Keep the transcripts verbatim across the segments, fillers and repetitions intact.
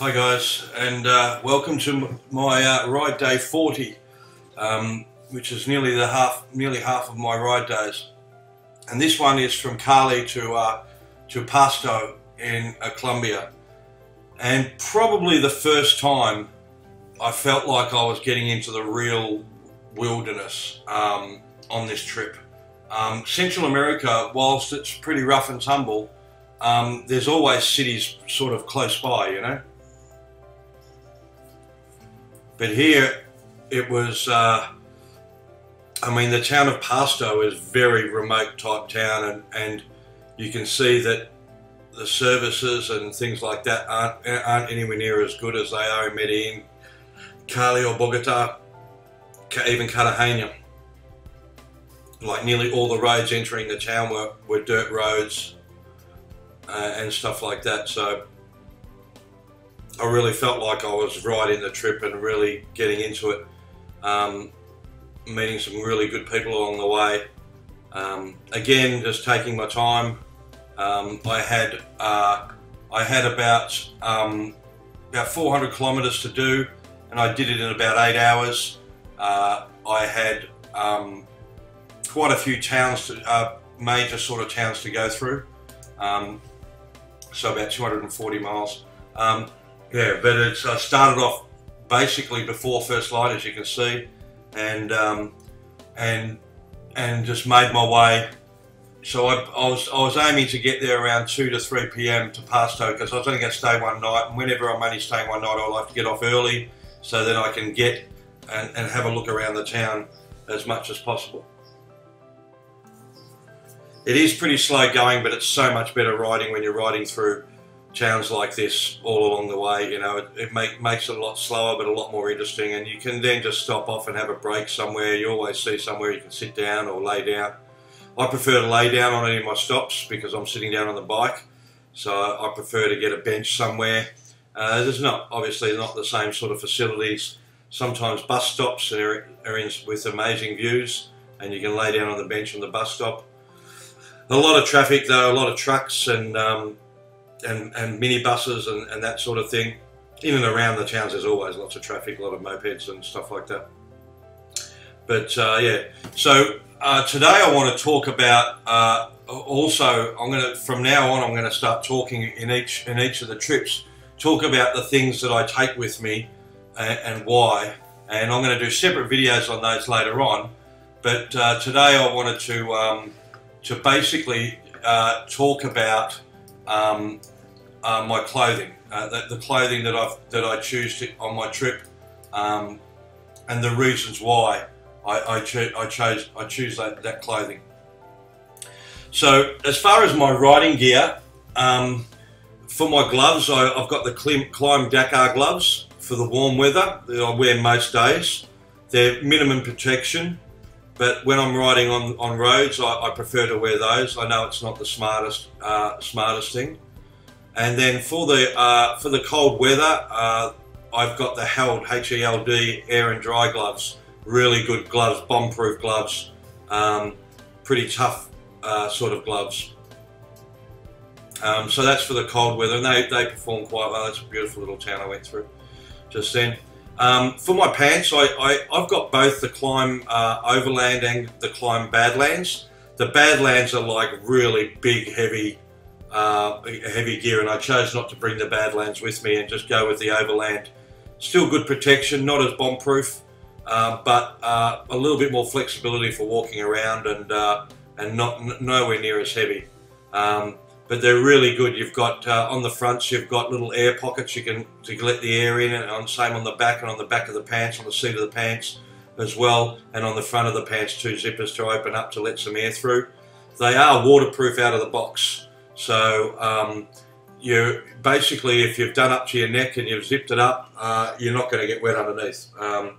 Hi guys, and uh, welcome to my uh, ride day forty, um, which is nearly the half, nearly half of my ride days. And this one is from Cali to uh, to Pasto in uh, Colombia, and probably the first time I felt like I was getting into the real wilderness um, on this trip. Um, Central America, whilst it's pretty rough and tumble, um, there's always cities sort of close by, you know. But here it was, uh, I mean, the town of Pasto is very remote type town, and, and you can see that the services and things like that aren't, aren't anywhere near as good as they are in Medellin, Cali or Bogota, even Cartagena. Like nearly all the roads entering the town were, were dirt roads uh, and stuff like that. So I really felt like I was riding the trip and really getting into it, um, meeting some really good people along the way. Um, again, just taking my time. Um, I had uh, I had about um, about four hundred kilometers to do, and I did it in about eight hours. Uh, I had um, quite a few towns, to, uh, major sort of towns to go through, um, so about two hundred and forty miles. Um, yeah, but it's I started off basically before first light, as you can see, and um, and and just made my way. So I, I was I was aiming to get there around two to three P M to Pasto, because I was only going to stay one night, and whenever I'm only staying one night, I like to get off early so that I can get and, and have a look around the town as much as possible. It is pretty slow going, but it's so much better riding when you're riding through towns like this all along the way. You know, it, it make, makes it a lot slower, but a lot more interesting. And you can then just stop off and have a break somewhere. You always see somewhere you can sit down or lay down. I prefer to lay down on any of my stops because I'm sitting down on the bike. So I prefer to get a bench somewhere. Uh, there's not, obviously not the same sort of facilities. Sometimes bus stops are, are in, with amazing views, and you can lay down on the bench on the bus stop. A lot of traffic though, a lot of trucks and um, and, and minibuses and, and that sort of thing. In and around the towns there's always lots of traffic, a lot of mopeds and stuff like that. But uh, yeah, so uh, today I want to talk about, uh, also I'm going to, from now on I'm going to start talking in each, in each of the trips, talk about the things that I take with me and, and why. And I'm going to do separate videos on those later on. But uh, today I wanted to, um, to basically uh, talk about um, uh, my clothing, uh, the, the clothing that I've that I choose to, on my trip, um, and the reasons why I, I, cho I chose I choose that, that clothing. So as far as my riding gear, um, for my gloves, I, I've got the Klim, Klim Dakar gloves for the warm weather that I wear most days. They're minimum protection. But when I'm riding on, on roads, I, I prefer to wear those. I know it's not the smartest uh, smartest thing. And then for the uh, for the cold weather, uh, I've got the Held H E L D Air N Dry Gloves. Really good gloves, bomb-proof gloves. Um, pretty tough uh, sort of gloves. Um, so that's for the cold weather, and they, they perform quite well. It's a beautiful little town I went through just then. Um, for my pants, I, I, I've got both the Klim uh, Overland and the Klim Badlands. The Badlands are like really big, heavy, uh, heavy gear, and I chose not to bring the Badlands with me and just go with the Overland. Still good protection, not as bomb-proof, uh, but uh, a little bit more flexibility for walking around, and uh, and not n nowhere near as heavy. Um, but they're really good. You've got, uh, on the fronts, you've got little air pockets you can to let the air in, and on, same on the back and on the back of the pants, on the seat of the pants as well, and on the front of the pants, two zippers to open up to let some air through. They are waterproof out of the box. So um, you basically, if you've done up to your neck and you've zipped it up, uh, you're not gonna get wet underneath. Um,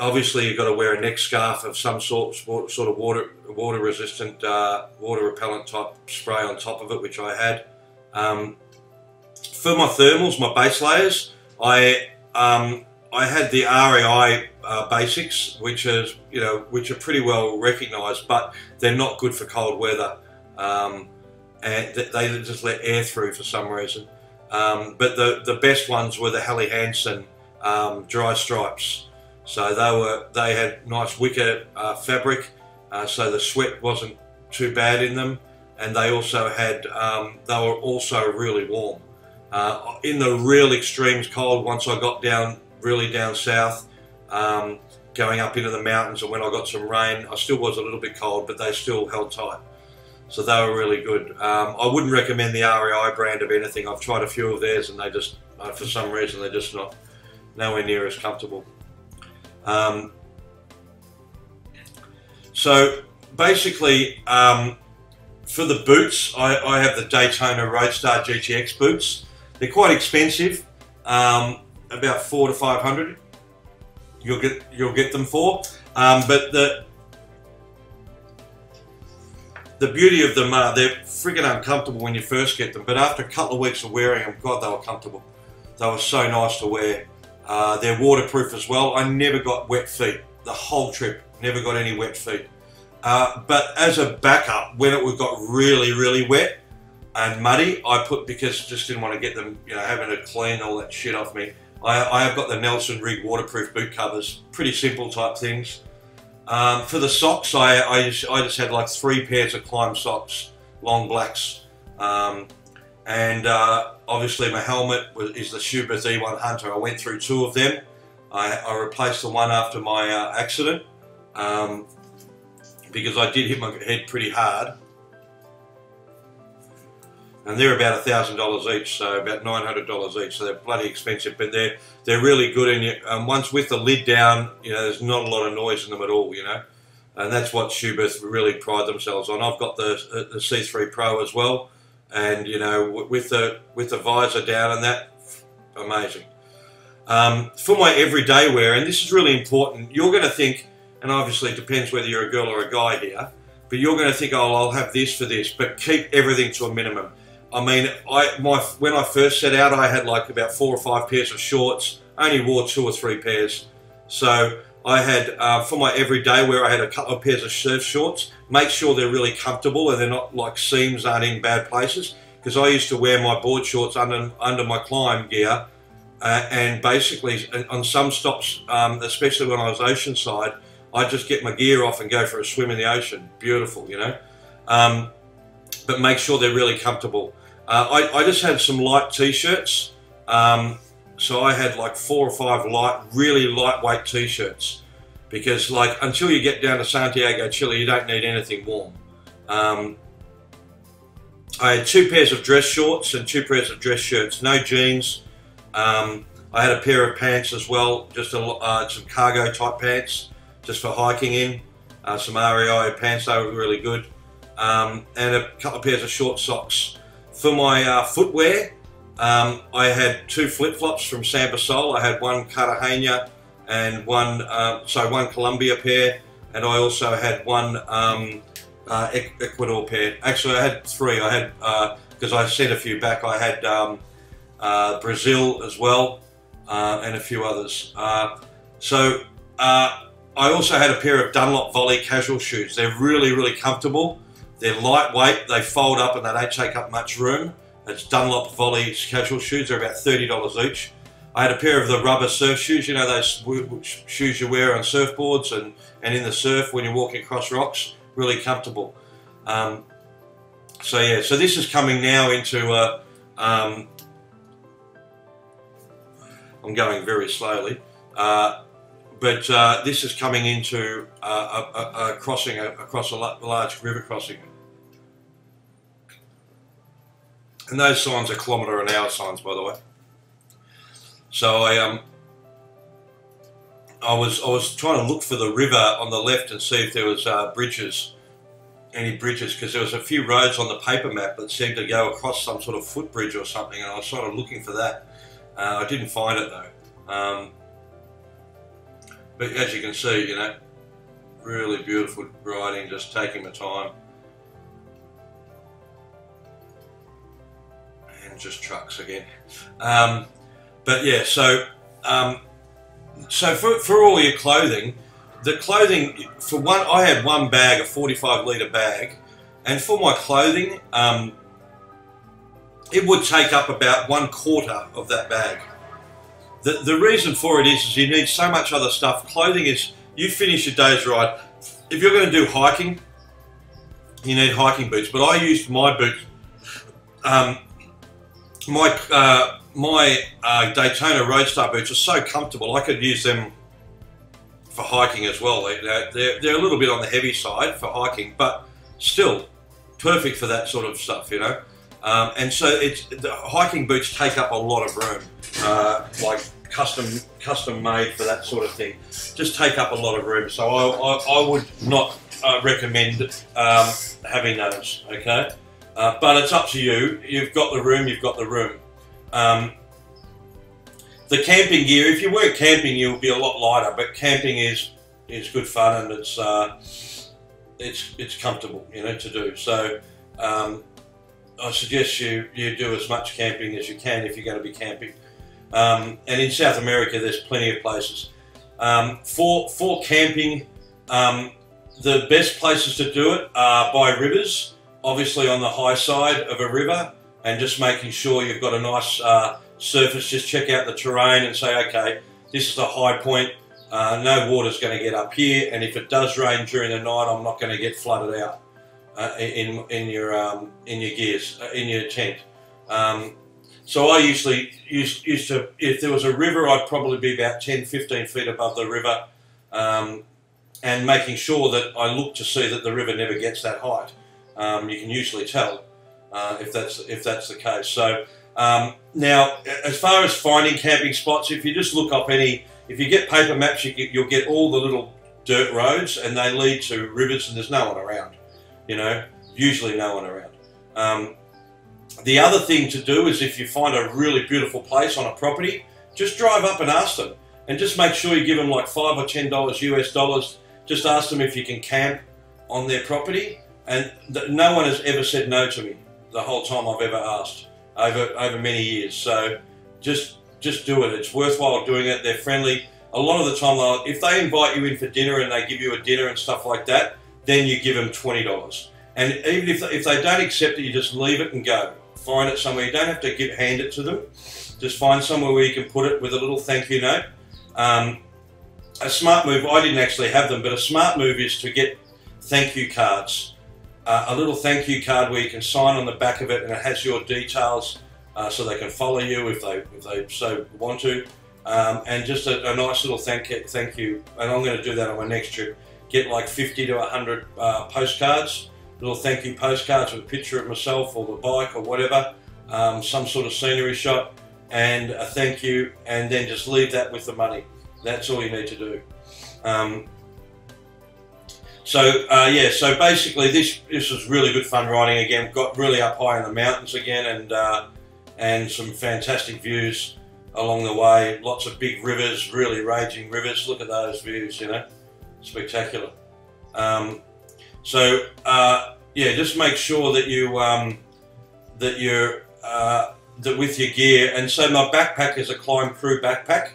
obviously you've got to wear a neck scarf of some sort, sort of water water resistant, uh, water repellent type spray on top of it, which I had. Um, for my thermals, my base layers, I um, I had the R E I uh, Basics, which is you know which are pretty well recognised, but they're not good for cold weather, um, and they just let air through for some reason. Um, but the, the best ones were the Helly Hanson um, dry stripes. So they were they had nice wicker uh, fabric, uh, so the sweat wasn't too bad in them, and they also had um, they were also really warm. Uh, in the real extremes cold, once I got down really down south, um, going up into the mountains, and when I got some rain, I still was a little bit cold, but they still held tight. So they were really good. Um, I wouldn't recommend the R E I brand of anything. I've tried a few of theirs, and they just, uh, for some reason, they're just not nowhere near as comfortable. Um, so basically, um, for the boots, I, I have the Daytona Road Star G T X boots. They're quite expensive, um, about four to five hundred. You'll get you'll get them for, um, but the The beauty of them are they're freaking uncomfortable when you first get them, but after a couple of weeks of wearing them, God, they were comfortable. They were so nice to wear. Uh, they're waterproof as well. I never got wet feet the whole trip. Never got any wet feet. Uh, but as a backup, when it got really, really wet and muddy, I put, because I just didn't want to get them, you know, having to clean all that shit off me. I, I have got the Nelson Rig waterproof boot covers. Pretty simple type things. Um, for the socks, I, I, just, I just had like three pairs of climb socks, long blacks, um, and uh, obviously my helmet was, is the Schuberth E one Hunter. I went through two of them. I, I replaced the one after my uh, accident um, because I did hit my head pretty hard, and they're about a thousand dollars each, so about nine hundred dollars each. So they're bloody expensive, but they're they're really good. And you, um, once with the lid down, you know, there's not a lot of noise in them at all, you know. And that's what Schuberth really pride themselves on. I've got the the C three Pro as well, and you know, w with the with the visor down and that, amazing. Um, for my everyday wear, and this is really important, you're going to think, and obviously it depends whether you're a girl or a guy here, but you're going to think, oh, I'll have this for this, but keep everything to a minimum. I mean, I, my, when I first set out, I had like about four or five pairs of shorts. I only wore two or three pairs. So I had, uh, for my everyday wear, I had a couple of pairs of surf shorts. Make sure they're really comfortable and they're not like, seams aren't in bad places. Because I used to wear my board shorts under, under my climb gear. Uh, and basically, on some stops, um, especially when I was oceanside, I'd just get my gear off and go for a swim in the ocean. Beautiful, you know. Um, but make sure they're really comfortable. Uh, I, I just had some light t-shirts, um, so I had like four or five light, really lightweight t-shirts, because like until you get down to Santiago, Chile, you don't need anything warm. Um, I had two pairs of dress shorts and two pairs of dress shirts, no jeans. Um, I had a pair of pants as well, just a, uh, some cargo type pants, just for hiking in, uh, some R E I pants, they were really good, um, and a couple of pairs of short socks. For my uh, footwear, um, I had two flip-flops from Samba Sol. I had one Cartagena and one, uh, so one Colombia pair, and I also had one um, uh, Ecuador pair. Actually, I had three. I had, because uh, I sent a few back, I had um, uh, Brazil as well, uh, and a few others. Uh, so uh, I also had a pair of Dunlop Volley casual shoes. They're really, really comfortable. They're lightweight, they fold up and they don't take up much room. It's Dunlop Volley casual shoes, they're about thirty dollars each. I had a pair of the rubber surf shoes, you know, those shoes you wear on surfboards and, and in the surf when you're walking across rocks, really comfortable. Um, so yeah, so this is coming now into, uh, um, I'm going very slowly, uh, but uh, this is coming into uh, a, a crossing, a, across a large river crossing. And those signs are kilometre an hour signs, by the way. So I, um, I was, I was trying to look for the river on the left and see if there was uh, bridges, any bridges, because there was a few roads on the paper map that seemed to go across some sort of footbridge or something, and I was sort of looking for that. Uh, I didn't find it though. Um, but as you can see, you know, really beautiful riding, just taking the time. Just trucks again, um, but yeah. So, um, so for, for all your clothing, the clothing for one, I had one bag, a forty-five litre bag, and for my clothing, um, it would take up about one quarter of that bag. The, the reason for it is, is you need so much other stuff. Clothing is, you finish your day's ride. If you're going to do hiking, you need hiking boots. But I used my boots, um, my, uh, my uh, Daytona Road Star boots are so comfortable. I could use them for hiking as well. They're, they're, they're a little bit on the heavy side for hiking, but still perfect for that sort of stuff, you know. Um, and so it's, the hiking boots take up a lot of room, uh, like custom custom made for that sort of thing. Just take up a lot of room. So I, I, I would not uh, recommend um, having those, okay? Uh, but it's up to you. You've got the room, you've got the room. Um, the camping gear, if you weren't camping, you'll be a lot lighter, but camping is, is good fun, and it's, uh, it's, it's comfortable, you know, to do. So, um, I suggest you, you do as much camping as you can if you're going to be camping. Um, and in South America, there's plenty of places. Um, for, for camping, um, the best places to do it are by rivers, obviously on the high side of a river, and just making sure you've got a nice uh, surface. Just check out the terrain and say, okay, this is the high point. Uh, no water's going to get up here, and if it does rain during the night, I'm not going to get flooded out. Uh, in in your um, in your gears uh, in your tent, um, so I usually used used to, if there was a river, I'd probably be about ten fifteen feet above the river, um, and making sure that I look to see that the river never gets that height. Um, you can usually tell uh, if that's if that's the case. So um, now, as far as finding camping spots, if you just look up any, if you get paper maps, you, you'll get all the little dirt roads, and they lead to rivers, and there's no one around. You know, usually no one around. Um, the other thing to do is, if you find a really beautiful place on a property, just drive up and ask them, and just make sure you give them like five or ten dollars U S dollars. Just ask them if you can camp on their property, and th no one has ever said no to me the whole time I've ever asked, over over many years. So just just do it. It's worthwhile doing it. They're friendly. A lot of the time, if they invite you in for dinner and they give you a dinner and stuff like that, then you give them twenty dollars. And even if, if they don't accept it, you just leave it and go. Find it somewhere. You don't have to give, hand it to them. Just find somewhere where you can put it with a little thank you note. Um, a smart move, I didn't actually have them, but a smart move is to get thank you cards. Uh, a little thank you card where you can sign on the back of it, and it has your details, uh, so they can follow you if they, if they so want to. Um, and just a, a nice little thank you, thank you. And I'm gonna do that on my next trip. Get like fifty to a hundred uh, postcards, little thank you postcards with a picture of myself or the bike or whatever, um, some sort of scenery shot, and a thank you, and then just leave that with the money. That's all you need to do. Um, so uh, yeah, so basically this this was really good fun riding again. Got really up high in the mountains again, and uh, and some fantastic views along the way. Lots of big rivers, really raging rivers. Look at those views, you know. Spectacular. Um, so uh, yeah, just make sure that you um, that you're uh, that with your gear. And so my backpack is a Klim Krew backpack.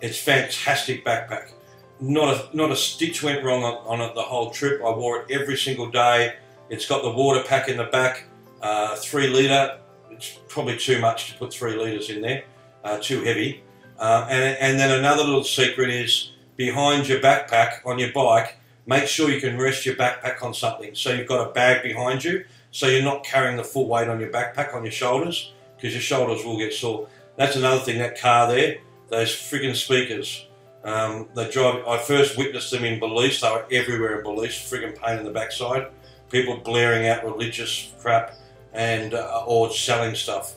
It's fantastic backpack. Not a not a stitch went wrong on, on it the whole trip. I wore it every single day. It's got the water pack in the back, uh, three litre. It's probably too much to put three litres in there. Uh, too heavy. Uh, and and then another little secret is, behind your backpack on your bike, make sure you can rest your backpack on something. So you've got a bag behind you, so you're not carrying the full weight on your backpack on your shoulders, because your shoulders will get sore. That's another thing, that car there, those friggin' speakers. Um, they drive, I first witnessed them in Belize. They were everywhere in Belize, friggin' pain in the backside. People blaring out religious crap and uh, or selling stuff.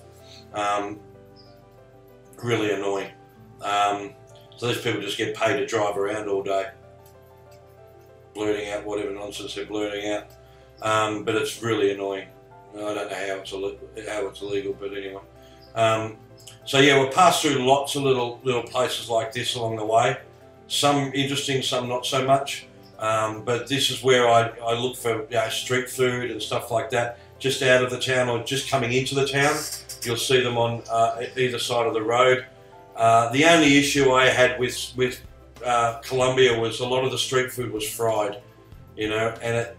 Um, really annoying. Um, So those people just get paid to drive around all day, blurting out whatever nonsense they're blurting out. Um, but it's really annoying. I don't know how it's illegal, how it's illegal, but anyway. Um, so yeah, we'll pass through lots of little little places like this along the way. Some interesting, some not so much. Um, but this is where I, I look for, you know, street food and stuff like that, just out of the town or just coming into the town. You'll see them on uh, either side of the road. Uh, the only issue I had with with uh, Colombia was a lot of the street food was fried, you know, and it,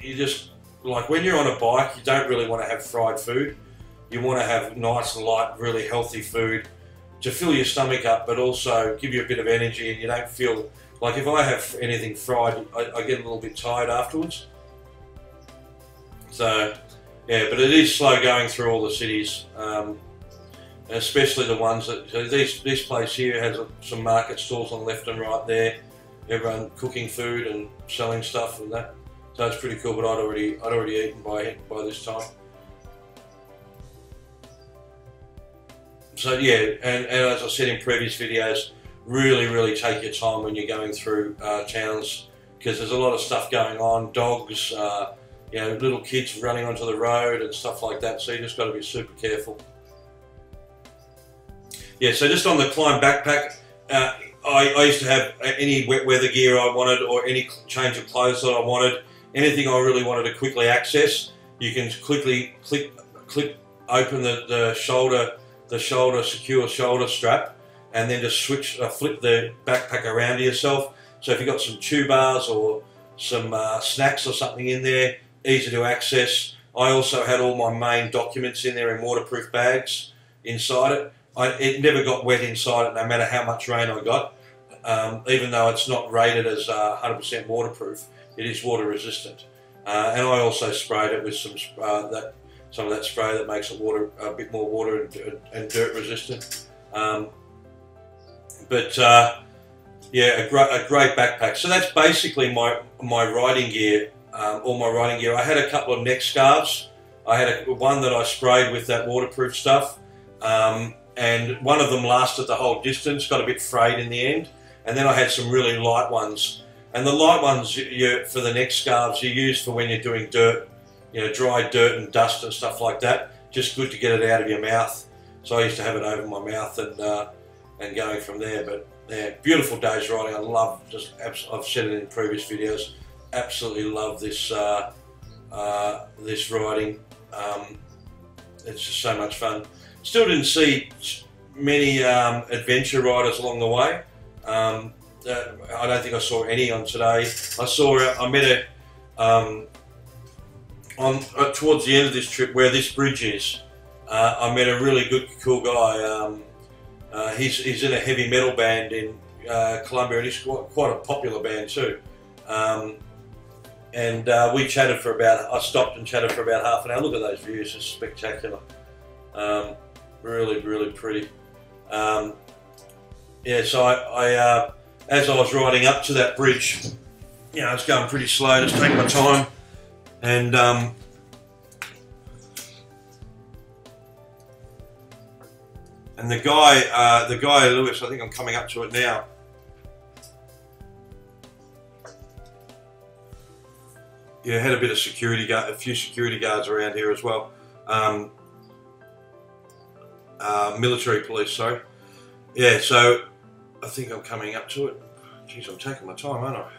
you just, like when you're on a bike, you don't really want to have fried food. You want to have nice, light, really healthy food to fill your stomach up, but also give you a bit of energy, and you don't feel like, if I have anything fried, I, I get a little bit tired afterwards. So yeah, but it is slow going through all the cities, um, especially the ones that, so these, this place here has a, some market stalls on left and right there, everyone cooking food and selling stuff and that. So it's pretty cool, but I'd already, I'd already eaten by, by this time. So yeah, and, and as I said in previous videos, really, really take your time when you're going through uh, towns, because there's a lot of stuff going on, dogs, uh, you know, little kids running onto the road and stuff like that, so you just got to be super careful. Yeah, so just on the Klim backpack, uh, I, I used to have any wet weather gear I wanted, or any change of clothes that I wanted, anything I really wanted to quickly access. You can quickly click, click open the, the shoulder, the shoulder, secure shoulder strap, and then just switch, uh, flip the backpack around to yourself. So if you've got some chew bars or some uh, snacks or something in there, easy to access. I also had all my main documents in there in waterproof bags inside it. I, it never got wet inside it, no matter how much rain I got. Um, even though it's not rated as uh, one hundred percent waterproof, it is water resistant. Uh, and I also sprayed it with some uh, that. Some of that spray that makes it water a bit more water and, and dirt resistant. Um, but uh, yeah, a, gr a great backpack. So that's basically my my riding gear, um, all my riding gear. I had a couple of neck scarves. I had a, one that I sprayed with that waterproof stuff, um, and one of them lasted the whole distance. Got a bit frayed in the end, and then I had some really light ones. And the light ones you, you, for the neck scarves you use for when you're doing dirt. You know, dry dirt and dust and stuff like that. Just good to get it out of your mouth. So I used to have it over my mouth and uh, and going from there. But yeah, beautiful days riding. I love, just I've said it in previous videos. Absolutely love this uh, uh, this riding. Um, it's just so much fun. Still didn't see many um, adventure riders along the way. Um, uh, I don't think I saw any on today. I saw I met a. Um, On, uh, towards the end of this trip, where this bridge is, uh, I met a really good, cool guy. Um, uh, he's, he's in a heavy metal band in uh, Colombia, and he's quite, quite a popular band too. Um, and uh, we chatted for about, I stopped and chatted for about half an hour. Look at those views, it's spectacular. Um, really, really pretty. Um, yeah, so I, I uh, as I was riding up to that bridge, you know, it's going pretty slow, just taking my time. And um, and the guy, uh, the guy Luis, I think I'm coming up to it now. Yeah, had a bit of security guard, a few security guards around here as well. Um, uh, military police, sorry. Yeah, so I think I'm coming up to it. Jeez, I'm taking my time, aren't I?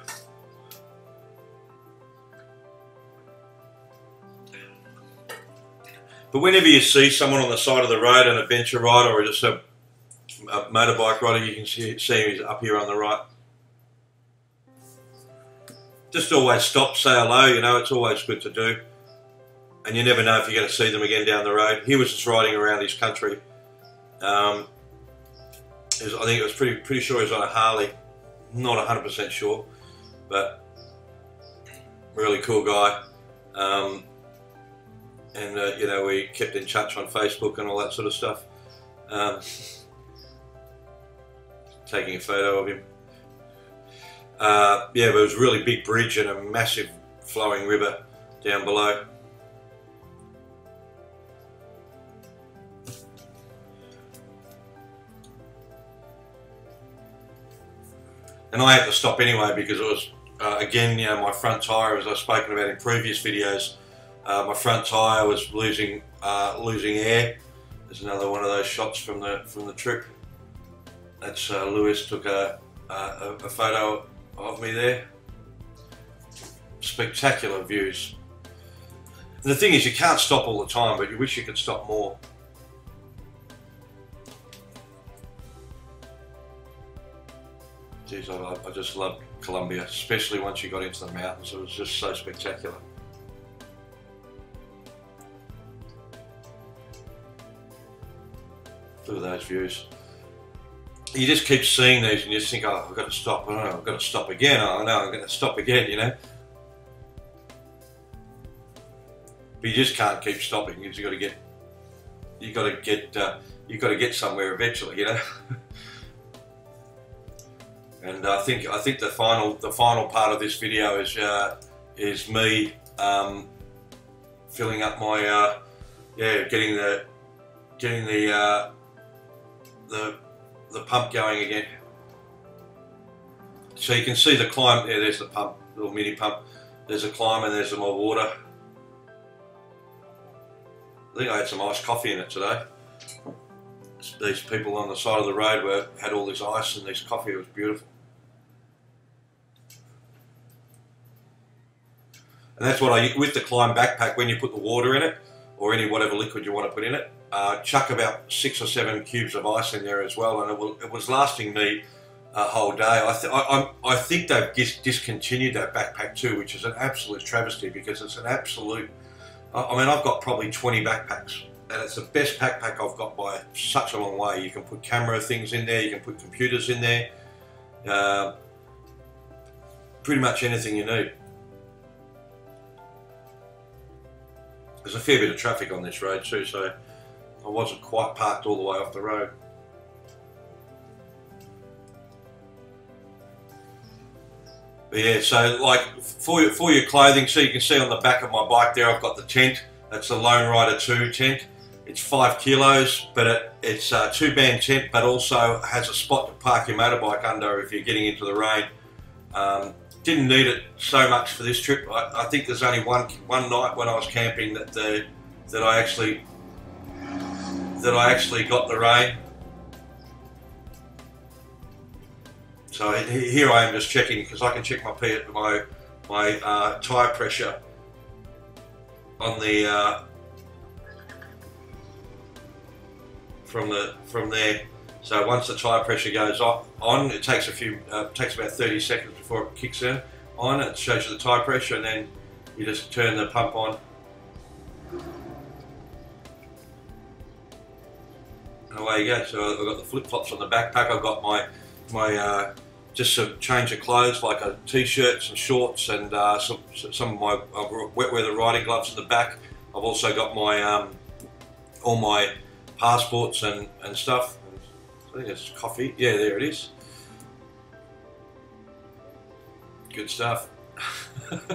But whenever you see someone on the side of the road, an adventure rider or just a, a motorbike rider, you can see, see him, he's up here on the right. Just always stop, say hello, you know, it's always good to do. And you never know if you're going to see them again down the road. He was just riding around his country. Um, was, I think it was pretty, pretty sure he was on a Harley. Not one hundred percent sure, but really cool guy. Um, And, uh, you know, we kept in touch on Facebook and all that sort of stuff. Um, taking a photo of him. Uh, yeah, but it was a really big bridge and a massive flowing river down below. And I had to stop anyway because it was, uh, again, you know, my front tyre, as I've spoken about in previous videos, Uh, my front tyre was losing uh, losing air. There's another one of those shots from the from the trip. That's uh, Luis took a, a a photo of me there. Spectacular views. And the thing is, you can't stop all the time, but you wish you could stop more. Geez, I, I just loved Colombia, especially once you got into the mountains. It was just so spectacular. Look at those views. You just keep seeing these and you just think, oh, I've got to stop, oh, I've got to stop again, oh, no, I'm going to stop again, you know. But you just can't keep stopping because you've got to get, you've got to get, uh, you've got to get somewhere eventually, you know. And I think I think the final the final part of this video is uh, is me um, filling up my uh, yeah getting the getting the uh, the the pump going again. So you can see the climb there. Yeah, there's the pump, little mini pump. There's a climb and there's some more water. I think I had some iced coffee in it today. These people on the side of the road were had all this ice and this coffee. It was beautiful. And that's what I, with the Klim backpack, when you put the water in it, or any whatever liquid you want to put in it, uh, chuck about six or seven cubes of ice in there as well, and it, will, it was lasting me a whole day. I, th I, I, I think they've dis discontinued that backpack too, which is an absolute travesty because it's an absolute, I, I mean, I've got probably twenty backpacks. And it's the best backpack I've got by such a long way. You can put camera things in there, you can put computers in there, uh, pretty much anything you need. There's a fair bit of traffic on this road too, so I wasn't quite parked all the way off the road. But yeah, so like for your, for your clothing, so you can see on the back of my bike there, I've got the tent. That's the Lone Rider two tent. It's five kilos, but it, it's a two-band tent, but also has a spot to park your motorbike under if you're getting into the rain. Um, didn't need it so much for this trip. I, I think there's only one one night when I was camping that the that I actually that I actually got the rain. So here I am just checking because I can check my P, my my uh, tire pressure on the uh, from the from there. So once the tire pressure goes off, on, it takes a few, uh, takes about thirty seconds before it kicks in. On it shows you the tire pressure, and then you just turn the pump on. And away you go. So I've got the flip flops on the backpack. I've got my my uh, just some change of clothes, like a t-shirt, some shorts, and uh, some, some of my uh, wet weather riding gloves in the back. I've also got my um, all my passports and, and stuff. I think it's coffee. Yeah, there it is. Good stuff. And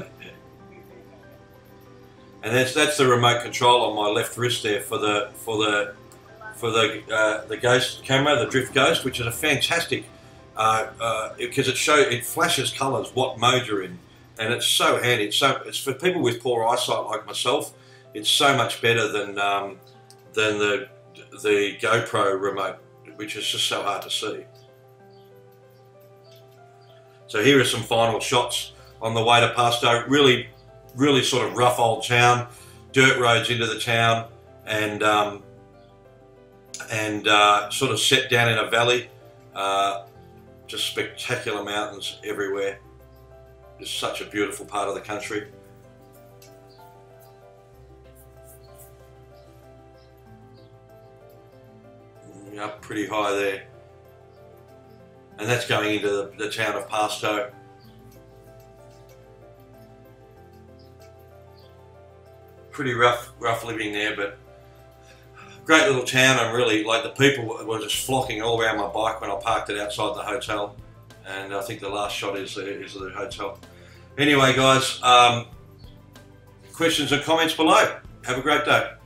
that's that's the remote control on my left wrist there for the for the for the uh, the ghost camera, the Drift Ghost, which is a fantastic. Because uh, uh, it, it show it flashes colours what mode you're in, and it's so handy. It's so it's for people with poor eyesight like myself. It's so much better than um, than the the GoPro remote, which is just so hard to see. So here are some final shots on the way to Pasto. Really, really sort of rough old town, dirt roads into the town, and um, and uh, sort of set down in a valley. Uh, Just spectacular mountains everywhere. It's such a beautiful part of the country. And up pretty high there. And that's going into the, the town of Pasto. Pretty rough, rough living there, but great little town, and really, like, the people were just flocking all around my bike when I parked it outside the hotel, and I think the last shot is the, is the hotel. Anyway, guys, um, questions and comments below. Have a great day.